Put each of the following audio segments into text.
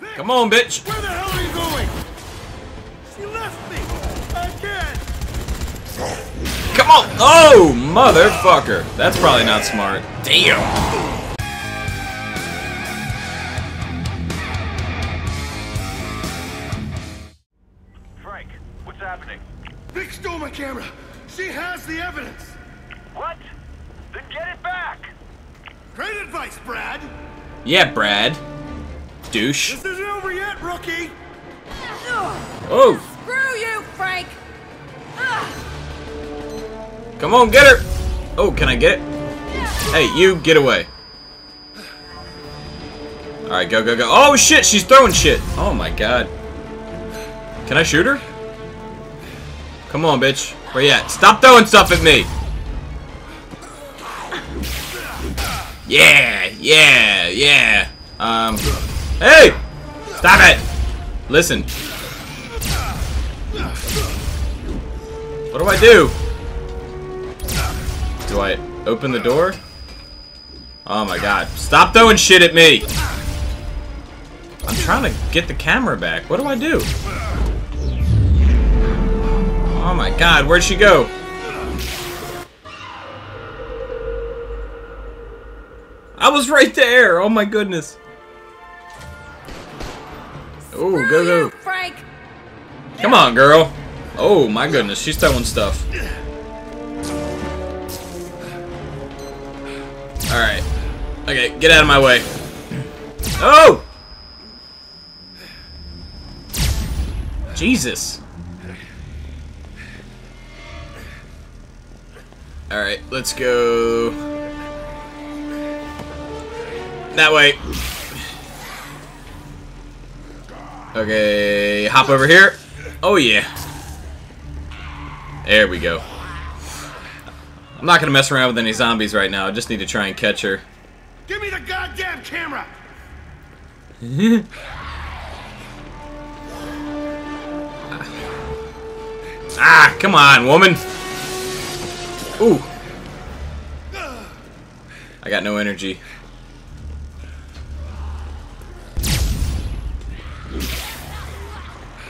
Vic, come on, bitch. Where the hell are you going? She left me. Again. Come on. Oh, motherfucker. That's probably not smart. Damn. Vic stole my camera! She has the evidence! What? Then get it back! Great advice, Brad! Yeah, Brad. Douche. This isn't over yet, rookie! Oh! Screw you, Frank! Come on, get her! Oh, can I get it? Hey, you, get away. Alright, go, go, go. Oh, shit! She's throwing shit! Oh, my God. Can I shoot her? Come on, bitch. Where you at? Stop throwing stuff at me! Yeah! Yeah! Yeah! Hey! Stop it! Listen. What do I do? Do I open the door? Oh my God. Stop throwing shit at me! I'm trying to get the camera back. What do I do? Oh my God, where'd she go? I was right there! Oh my goodness. Oh, go, go. Frank. Come on, girl. Oh my goodness, she's throwing stuff. Alright. Okay, get out of my way. Oh! Jesus. Alright, let's go that way. Okay, hop over here. Oh yeah. There we go. I'm not gonna mess around with any zombies right now. I just need to try and catch her. Give me the goddamn camera! Ah, come on, woman! Ooh. I got no energy.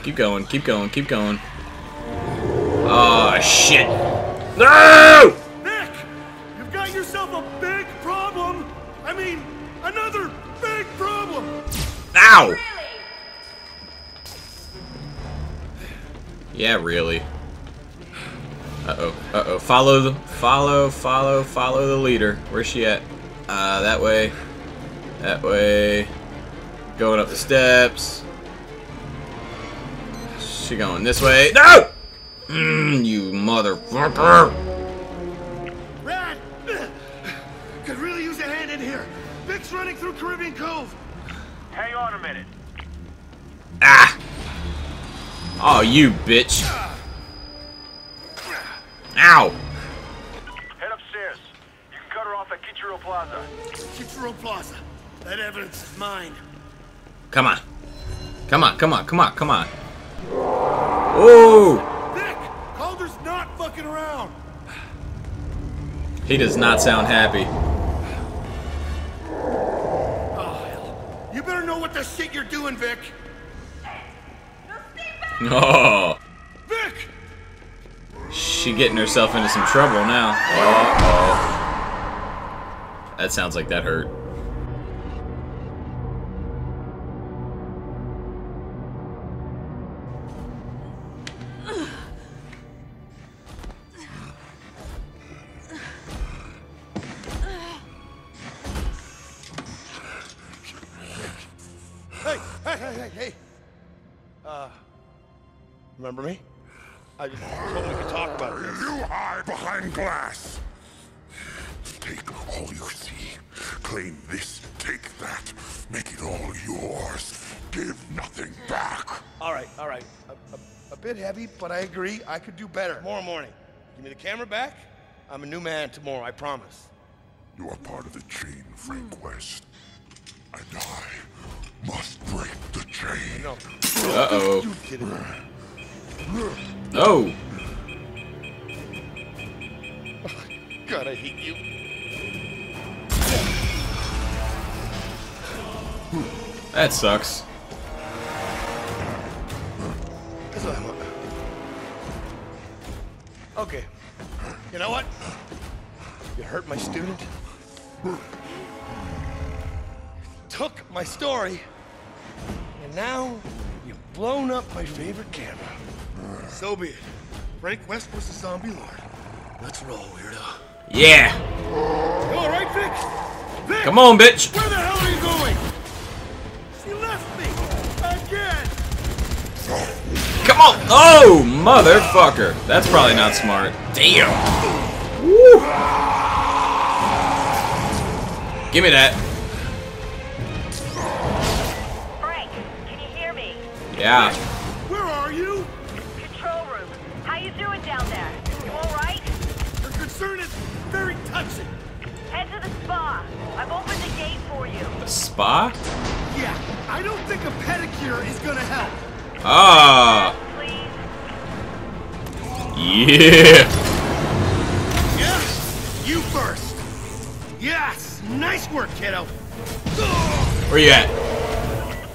Keep going, keep going, keep going. Oh, shit. No! Nick! You've got yourself a big problem. I mean, another big problem. Ow! Really? Yeah, really. Uh-oh, uh-oh. Follow the leader. Where's she at? That way. That way. Going up the steps. She going this way. No! You motherfucker! Brad! Could really use a hand in here. Vic's running through Caribbean Cove. Hang on a minute. Ah! Oh, you bitch. Ow! Head upstairs. You can cut her off at Kichiro Plaza. Kichiro Plaza. That evidence is mine. Come on. Come on, come on, come on, come on. Ooh! Nick! Calder's not fucking around! He does not sound happy. Oh, hell. You better know what the shit you're doing, Vic! Oh! She getting herself into some trouble now. Uh-oh. That sounds like that hurt. Hey, hey, hey, hey, hey. Remember me? I just told him we could talk about it. You hide behind glass. Take all you see. Claim this, take that. Make it all yours. Give nothing back. All right, all right. A bit heavy, but I agree. I could do better. Tomorrow morning. Give me the camera back. I'm a new man tomorrow, I promise. You are part of the chain, Frank West. And I must break the chain. No. Uh-oh. You did it. Oh! God, I hate you. That sucks. Silent. Okay. You know what? You hurt my student. Took my story. And now you've blown up my favorite camera. So be it. Frank West was the zombie lord. Let's roll, weirdo. Yeah. You all right, Vic? Vic? Come on, bitch. Where the hell are you going? She left me again. Come on. Oh, motherfucker. That's probably not smart. Damn. Woo. Give me that. Frank, can you hear me? Yeah. Where are you? Control room. How you doing down there? You all right? Your concern is very touching. Head to the spa. I've opened the gate for you. The spa? Yeah. I don't think a pedicure is gonna help. Ah. Yeah. Yes. You first. Yes. Nice work, kiddo. Where you at?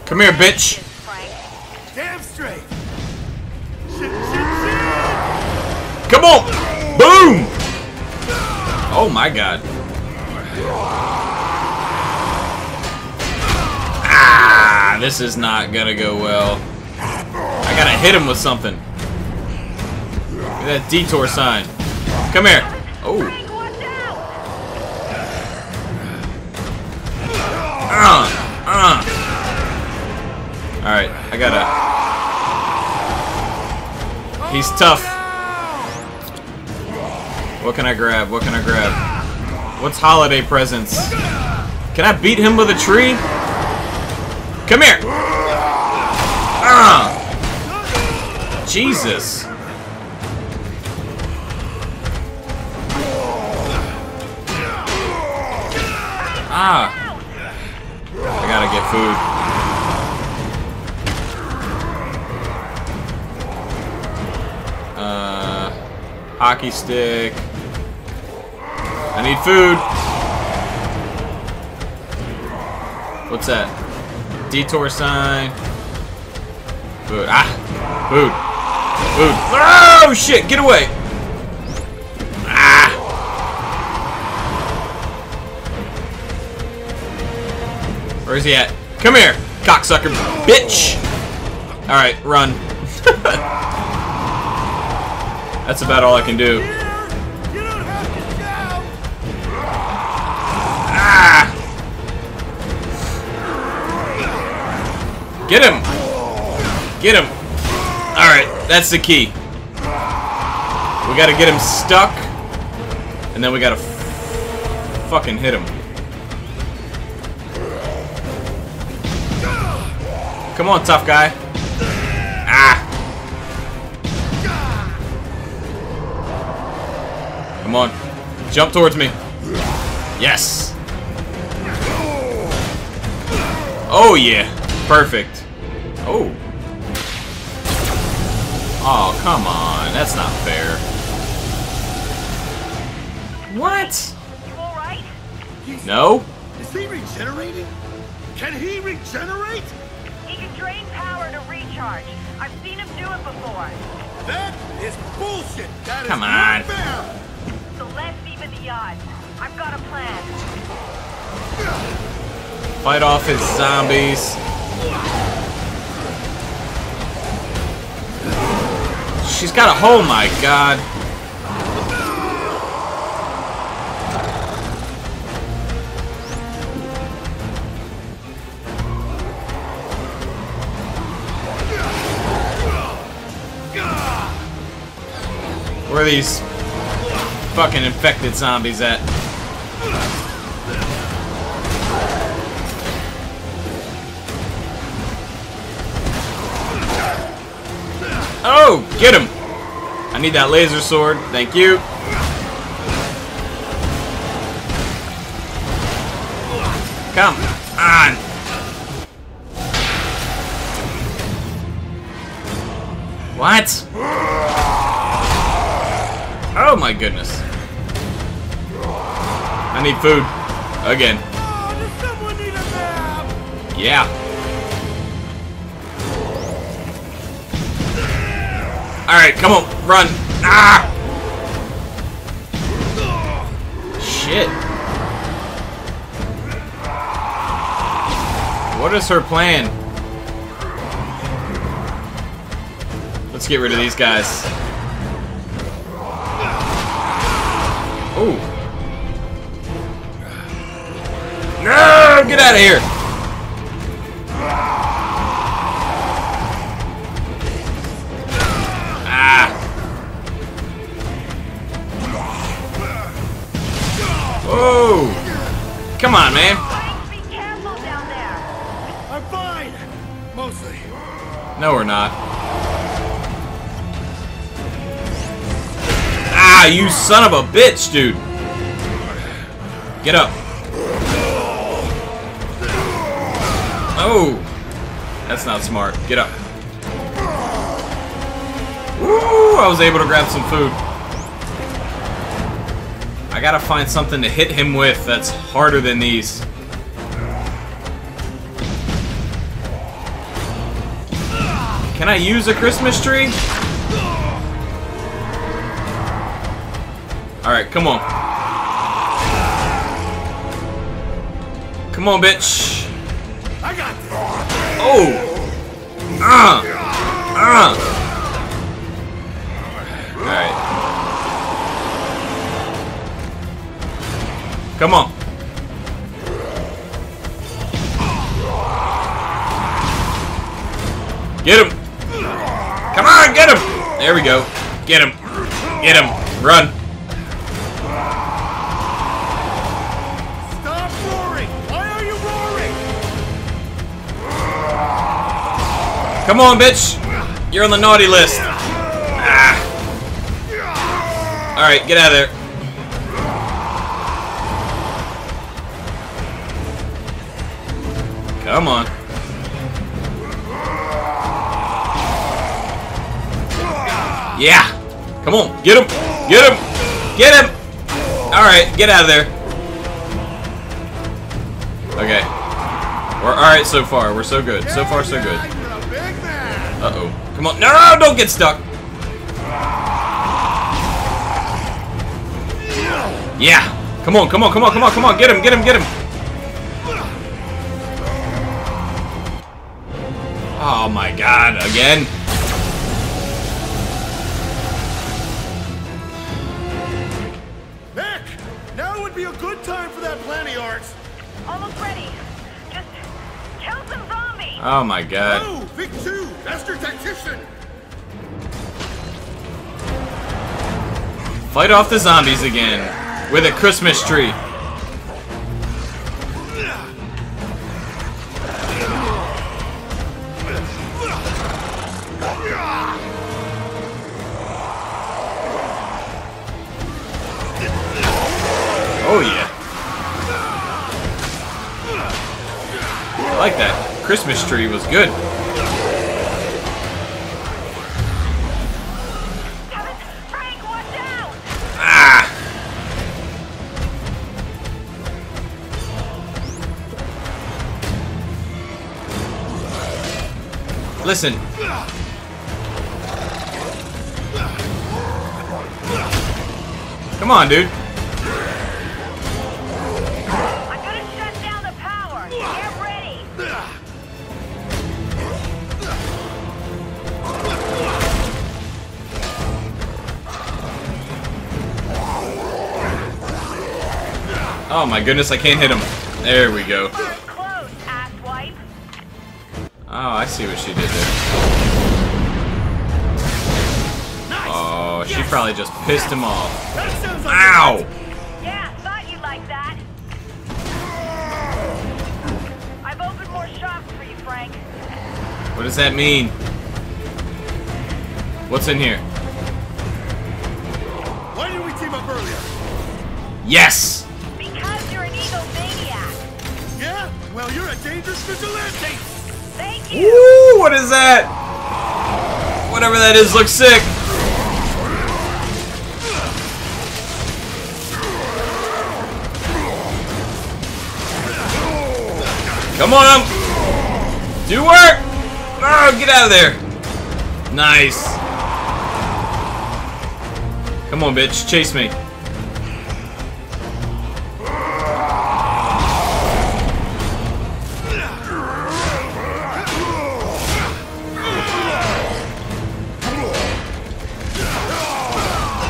Come here, bitch. Damn straight. Come on. Boom. Oh my God. Ah, this is not gonna go well. I gotta hit him with something. Look at that detour sign. Come here. Oh. Alright, I gotta... He's tough. What can I grab? What can I grab? What's holiday presents? Can I beat him with a tree? Come here! Jesus. Ah. I gotta get food. Hockey stick. I need food. What's that? Detour sign. Food. Ah! Food. Food. Oh, shit! Get away! Ah! Where is he at? Come here, cocksucker bitch! Alright, run. That's about all I can do. Ah! Get him! Get him. Alright, that's the key. We gotta get him stuck, and then we gotta fucking hit him. Come on, tough guy. Ah! Come on. Jump towards me. Yes! Oh, yeah. Perfect. Oh. Oh, come on. That's not fair. What? You all right? No? Is he regenerating? Can he regenerate? He can drain power to recharge. I've seen him do it before. That is bullshit. That come is on. Not fair. So let's even the odds. I've got a plan. Fight off his zombies. She's got a hole, my God. Where are these fucking infected zombies at? Oh, get him! I need that laser sword. Thank you. Come on. What? Oh my goodness. I need food. Again. Yeah. Alright, come on, run. Ah! Shit. What is her plan? Let's get rid of these guys. Oh. No! Get out of here! Whoa! Come on, man. Be careful down there. I'm fine, mostly. No, we're not. Ah, you son of a bitch, dude. Get up. Oh, that's not smart. Get up. Woo! I was able to grab some food. I gotta find something to hit him with that's harder than these. Can I use a Christmas tree? Alright, come on. Come on, bitch. I got this. Oh! Alright. Come on. Get him. Come on, get him. There we go. Get him. Get him. Run. Stop roaring. Why are you roaring? Come on, bitch. You're on the naughty list. Ah. All right, get out of there. Come on. Yeah. Come on. Get him. Get him. Get him. Alright. Get out of there. Okay. We're alright so far. We're so good. So far, so good. Uh-oh. Come on. No, no, don't get stuck. Yeah. Come on. Come on. Come on. Come on. Come on. Get him. Get him. Get him. Oh my god, again? Nick! Now would be a good time for that plan of yours. Almost ready. Just kill some zombies! Oh my god. Oh, Vic 2, master tactician! Fight off the zombies again with a Christmas tree. Oh yeah. I like that. Christmas tree was good. Frank, watch out! Ah. Listen. Come on, dude. Oh my goodness, I can't hit him. There we go. Oh, I see what she did there. Nice. Oh, yes. She probably just pissed him off. Ow! Yeah, thought you liked that. I've opened more shops for you, Frank. What does that mean? What's in here? Why didn't we team up earlier? Yes! Well, you're a dangerous vigilante! Thank you! Woo! What is that? Whatever that is looks sick! Come on! Do work! Oh, get out of there! Nice! Come on, bitch. Chase me.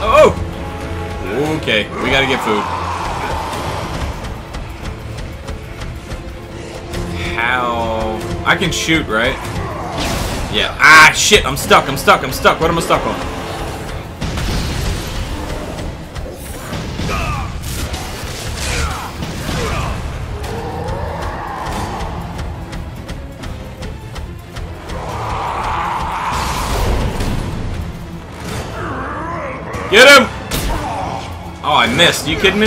Oh! Okay. We gotta get food. How? I can shoot, right? Yeah. Ah, shit! I'm stuck. I'm stuck. I'm stuck. What am I stuck on? Get him! Oh, I missed. You kidding me?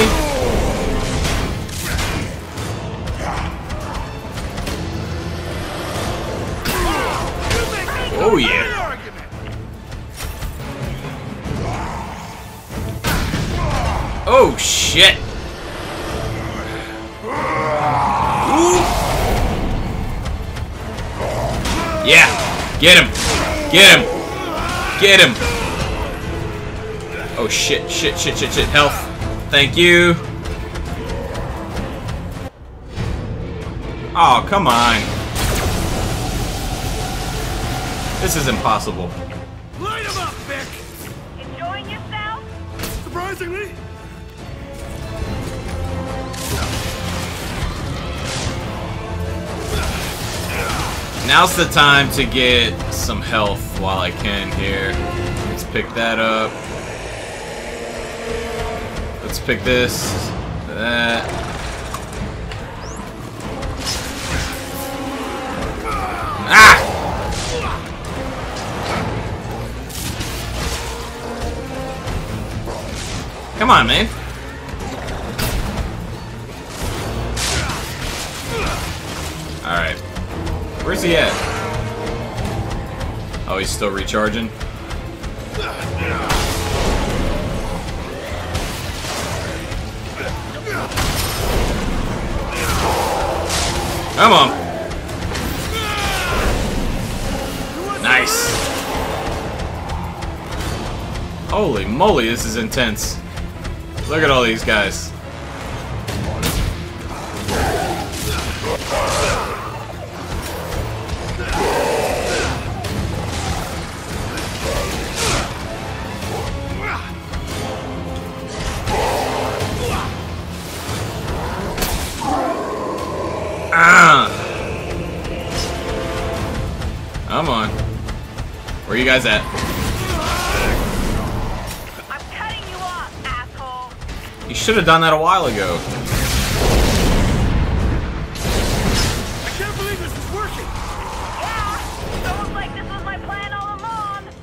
Oh, yeah. Oh, shit. Ooh. Yeah. Get him. Get him. Get him. Oh, shit. Shit, shit, shit, shit. Health. Thank you. Oh, come on. This is impossible. Light him up, Vic! Enjoying yourself? Surprisingly. Now's the time to get some health while I can here. Let's pick that up. Let's pick this. That. Come on, man. Alright. Where's he at? Oh, he's still recharging. Come on. Nice. Holy moly, this is intense. Look at all these guys. Ah! Come on. Where you guys at? You should have done that a while ago. I can't believe this is working. Yeah, it looks like this was my plan all along.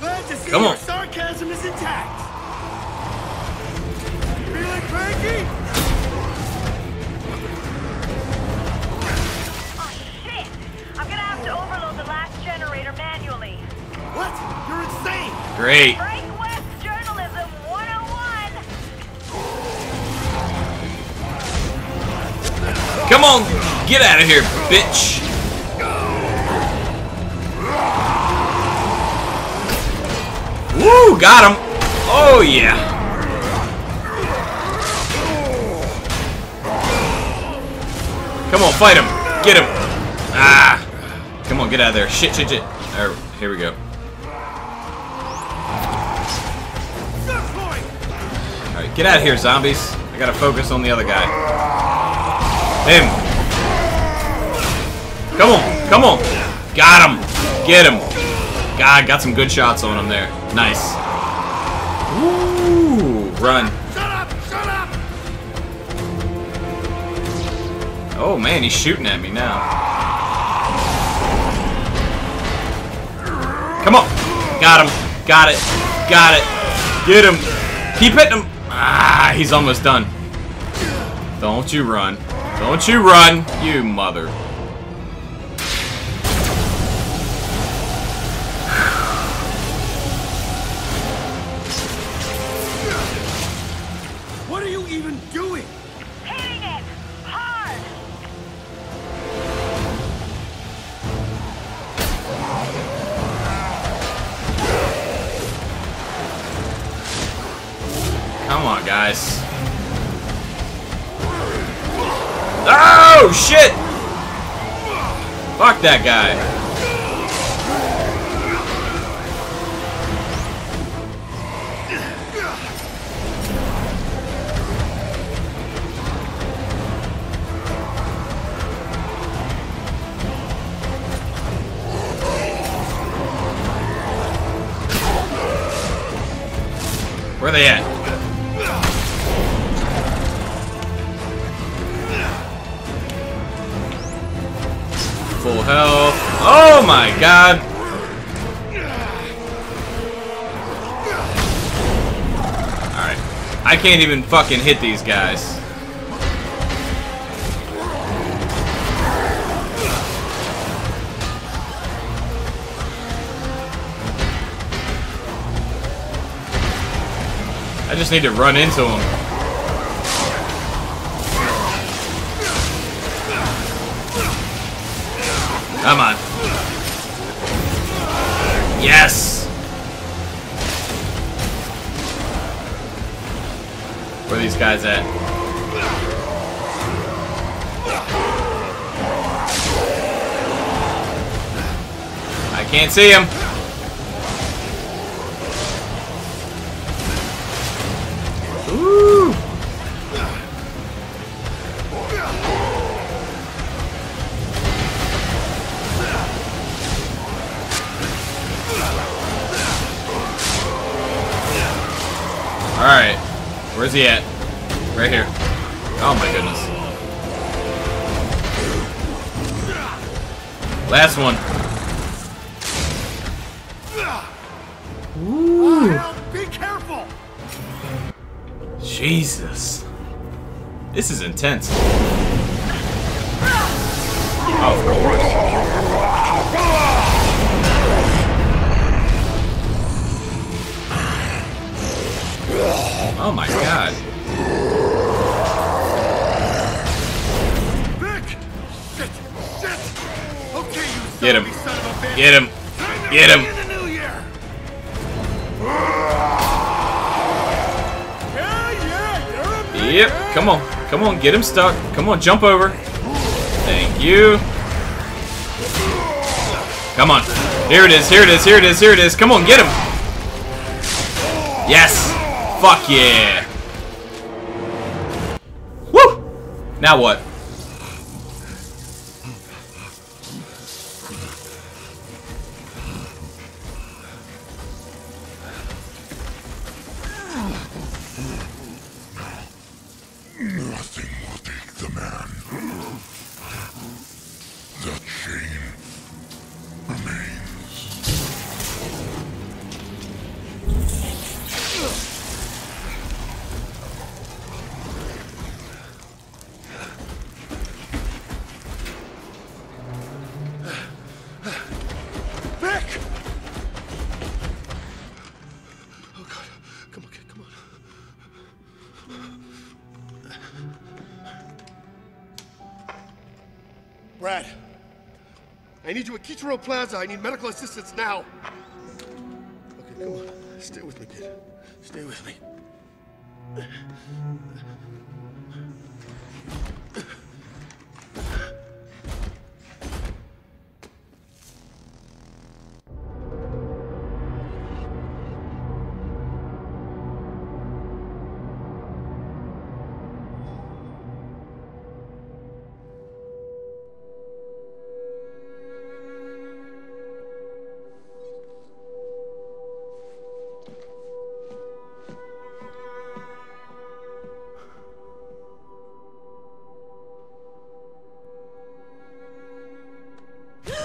Glad to see your sarcasm is intact. Feeling cranky? Oh shit! I'm gonna have to overload the last generator manually. What? You're insane. Great. Frank West, journalism 101. Come on, get out of here, bitch. Woo, got him. Oh, yeah. Come on, fight him. Get him. Ah. Come on, get out of there. Shit, shit, shit. All right, here we go. All right, get out of here, zombies. I gotta focus on the other guy. Him. Come on, come on. Got him. Get him. God, got some good shots on him there. Nice. Ooh, run. Shut up, shut up. Oh man, he's shooting at me now. Come on. Got him. Got it. Got it. Get him. Keep hitting him. Ah, he's almost done. Don't you run. Don't you run, you mother. What are you even doing? Hitting it hard. on, guys. Oh, shit! Fuck that guy. Where are they at? Full health. Oh my god! Alright. I can't even fucking hit these guys. I just need to run into him. Come on. Yes! Where are these guys at? I can't see him. Ooh! Alright, where's he at? Right here. Oh my goodness. Last one. Ooh. Be careful. Jesus. This is intense. Oh, of course. Oh my god. Vic! Shit! Shit! Okay, you get him. Get him. Get him. Yep, come on. Come on, get him stuck. Come on, jump over. Thank you. Come on. Here it is, here it is, here it is, here it is. Come on, get him. Yes! Fuck yeah! Woo! Now what? Nothing will take the man. That chain remains. Brad, I need you at Kichiro Plaza. I need medical assistance now. Okay, come on. Stay with me, kid. Stay with me.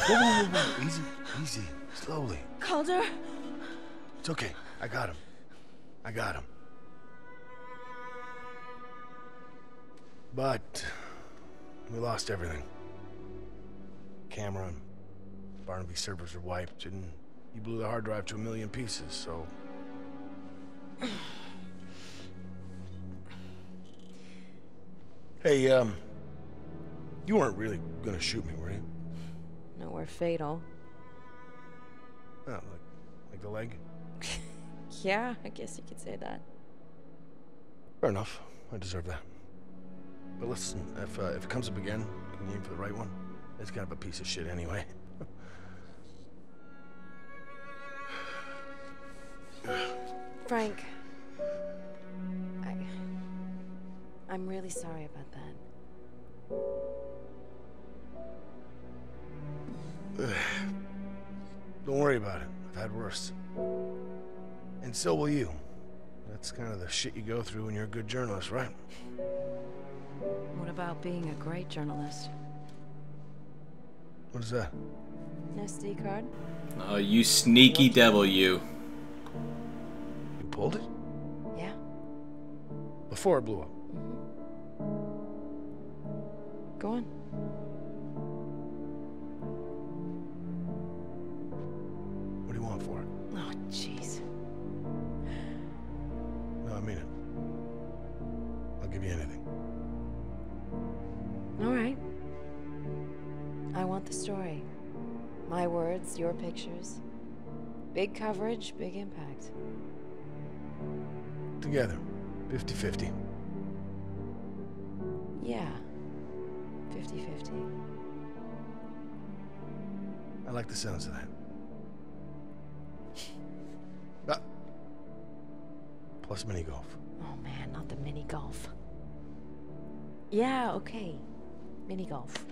Whoa. Easy, easy, slowly. Calder? It's okay, I got him. I got him. But we lost everything. Camera and Barnaby servers are wiped, and you blew the hard drive to 1,000,000 pieces, so... Hey, you weren't really gonna shoot me, were you? No, we're fatal. Oh, like the leg? Yeah, I guess you could say that. Fair enough. I deserve that. But listen, if it comes up again, can you aim for the right one? It's kind of a piece of shit anyway. Frank. I'm really sorry about that. Don't worry about it. I've had worse. And so will you. That's kind of the shit you go through when you're a good journalist, right? What about being a great journalist? What is that? An SD card? Oh, you sneaky devil, you. You pulled it? Yeah. Before it blew up. Mm-hmm. Go on. What do you want for it? Oh, jeez. No, I mean it. I'll give you anything. All right. I want the story. My words, your pictures. Big coverage, big impact. Together. 50-50. Yeah. 50-50. I like the sounds of that. Plus mini golf. Oh man, not the mini golf. Yeah, okay. Mini golf.